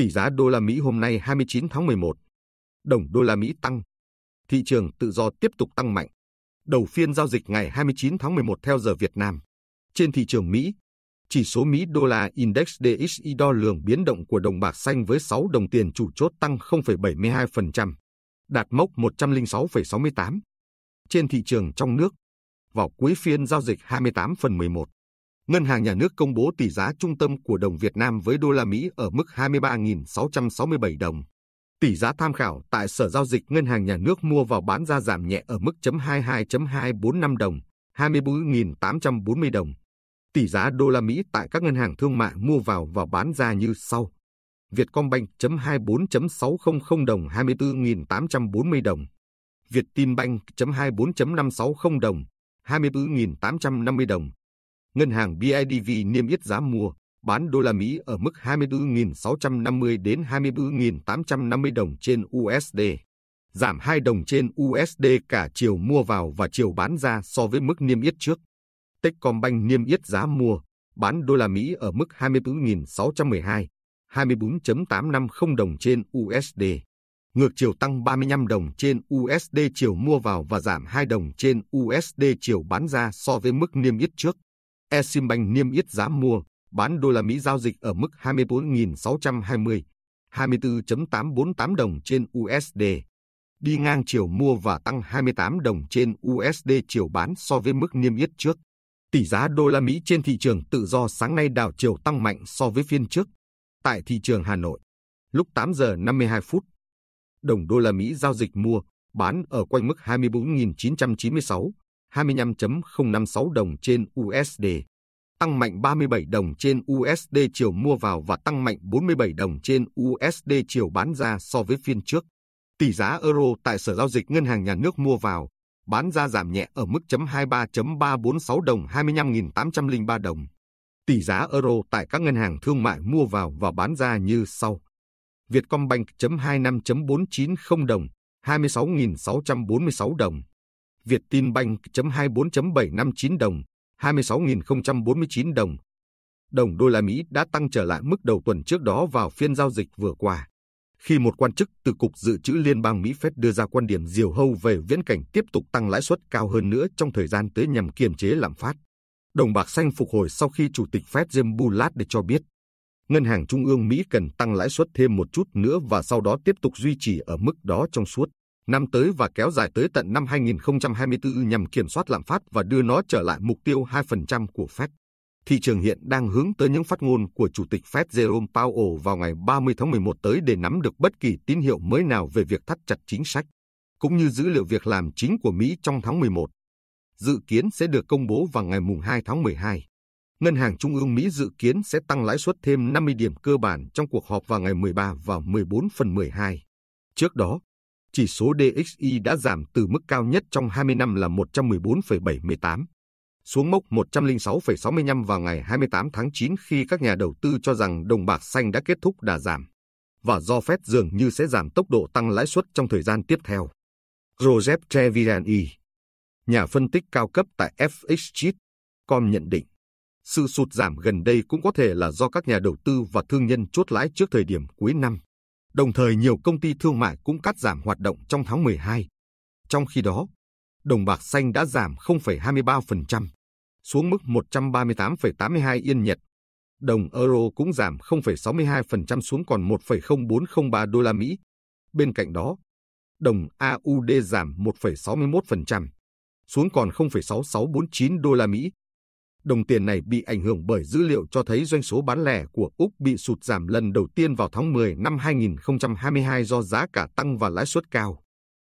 Tỷ giá đô la Mỹ hôm nay 29 tháng 11. Đồng đô la Mỹ tăng. Thị trường tự do tiếp tục tăng mạnh. Đầu phiên giao dịch ngày 29 tháng 11 theo giờ Việt Nam. Trên thị trường Mỹ, chỉ số Mỹ đô la Index DXY đo lường biến động của đồng bạc xanh với 6 đồng tiền chủ chốt tăng 0,72%, đạt mốc 106,68. Trên thị trường trong nước, vào cuối phiên giao dịch 28/11, Ngân hàng Nhà nước công bố tỷ giá trung tâm của đồng Việt Nam với đô la Mỹ ở mức 23.667 đồng. Tỷ giá tham khảo tại Sở Giao dịch Ngân hàng Nhà nước mua vào bán ra giảm nhẹ ở mức 22.245 đồng, 24.840 đồng. Tỷ giá đô la Mỹ tại các ngân hàng thương mại mua vào và bán ra như sau: Vietcombank 24.600 đồng, 24.840 đồng. Vietinbank 24.560 đồng, 24.850 đồng. Ngân hàng BIDV niêm yết giá mua, bán đô la Mỹ ở mức 24.650 đến 24.850 đồng trên USD, giảm 2 đồng trên USD cả chiều mua vào và chiều bán ra so với mức niêm yết trước. Techcombank niêm yết giá mua, bán đô la Mỹ ở mức 24.612, 24.850 đồng trên USD. Ngược chiều tăng 35 đồng trên USD chiều mua vào và giảm 2 đồng trên USD chiều bán ra so với mức niêm yết trước. Eximbank niêm yết giá mua, bán đô la Mỹ giao dịch ở mức 24.620, 24.848 đồng trên USD. Đi ngang chiều mua và tăng 28 đồng trên USD chiều bán so với mức niêm yết trước. Tỷ giá đô la Mỹ trên thị trường tự do sáng nay đảo chiều tăng mạnh so với phiên trước. Tại thị trường Hà Nội, lúc 8 giờ 52 phút, đồng đô la Mỹ giao dịch mua, bán ở quanh mức 24.996, 25.056 đồng trên USD, tăng mạnh 37 đồng trên USD chiều mua vào và tăng mạnh 47 đồng trên USD chiều bán ra so với phiên trước. Tỷ giá euro tại Sở Giao dịch Ngân hàng Nhà nước mua vào, bán ra giảm nhẹ ở mức 23.346 đồng, 25.803 đồng. Tỷ giá euro tại các ngân hàng thương mại mua vào và bán ra như sau: Vietcombank 25.490 đồng, 26.646 đồng. Vietinbank 24.759 đồng, 26.049 đồng. Đồng đô la Mỹ đã tăng trở lại mức đầu tuần trước đó vào phiên giao dịch vừa qua, khi một quan chức từ Cục Dự trữ Liên bang Mỹ Fed đưa ra quan điểm diều hâu về viễn cảnh tiếp tục tăng lãi suất cao hơn nữa trong thời gian tới nhằm kiềm chế lạm phát. Đồng bạc xanh phục hồi sau khi Chủ tịch Fed Jerome Powell cho biết Ngân hàng Trung ương Mỹ cần tăng lãi suất thêm một chút nữa và sau đó tiếp tục duy trì ở mức đó trong suốt năm tới và kéo dài tới tận năm 2024 nhằm kiểm soát lạm phát và đưa nó trở lại mục tiêu 2% của Fed. Thị trường hiện đang hướng tới những phát ngôn của Chủ tịch Fed Jerome Powell vào ngày 30 tháng 11 tới để nắm được bất kỳ tín hiệu mới nào về việc thắt chặt chính sách, cũng như dữ liệu việc làm chính của Mỹ trong tháng 11. Dự kiến sẽ được công bố vào ngày 2 tháng 12. Ngân hàng Trung ương Mỹ dự kiến sẽ tăng lãi suất thêm 50 điểm cơ bản trong cuộc họp vào ngày 13 và 14/12. Trước đó, chỉ số DXY đã giảm từ mức cao nhất trong 20 năm là 114,78, xuống mốc 106,65 vào ngày 28 tháng 9 khi các nhà đầu tư cho rằng đồng bạc xanh đã kết thúc đà giảm, và do Fed dường như sẽ giảm tốc độ tăng lãi suất trong thời gian tiếp theo. Joseph Treviani, nhà phân tích cao cấp tại FXStreet.com nhận định, sự sụt giảm gần đây cũng có thể là do các nhà đầu tư và thương nhân chốt lãi trước thời điểm cuối năm. Đồng thời nhiều công ty thương mại cũng cắt giảm hoạt động trong tháng 12. Trong khi đó, đồng bạc xanh đã giảm 0,23%, xuống mức 138,82 yên Nhật. Đồng euro cũng giảm 0,62% xuống còn 1,0403 đô la Mỹ. Bên cạnh đó, đồng AUD giảm 1,61%, xuống còn 0,6649 đô la Mỹ. Đồng tiền này bị ảnh hưởng bởi dữ liệu cho thấy doanh số bán lẻ của Úc bị sụt giảm lần đầu tiên vào tháng 10 năm 2022 do giá cả tăng và lãi suất cao.